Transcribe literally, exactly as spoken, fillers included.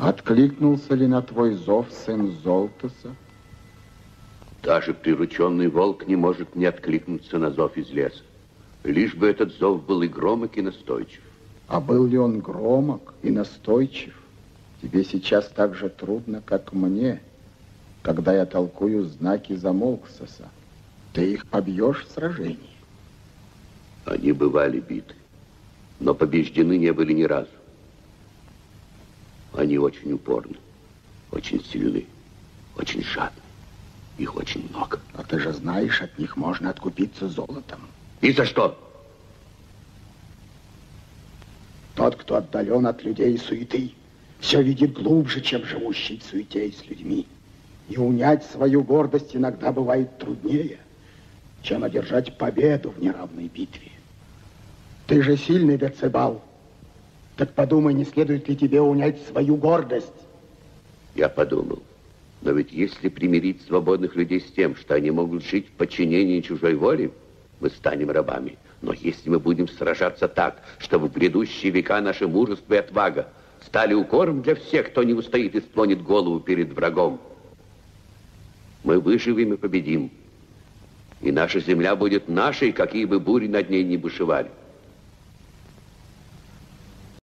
Откликнулся ли на твой зов сын Золтуса? Даже прирученный волк не может не откликнуться на зов из леса. Лишь бы этот зов был и громок, и настойчив. А был ли он громок и настойчив? Тебе сейчас так же трудно, как мне, когда я толкую знаки замолксаса. Ты их побьешь в сражении? Они бывали биты, но побеждены не были ни разу. Они очень упорны, очень сильны, очень жадны. Их очень много. А ты же знаешь, от них можно откупиться золотом. И за что? Тот, кто отдален от людей и суеты, все видит глубже, чем живущий в суете и с людьми. И унять свою гордость иногда бывает труднее, чем одержать победу в неравной битве. Ты же сильный, Децебал. Так подумай, не следует ли тебе унять свою гордость? Я подумал. Но ведь если примирить свободных людей с тем, что они могут жить в подчинении чужой воле, мы станем рабами. Но если мы будем сражаться так, чтобы в грядущие века наше мужество и отвага стали укором для всех, кто не устоит и склонит голову перед врагом, мы выживем и победим. И наша земля будет нашей, какие бы бури над ней ни бушевали.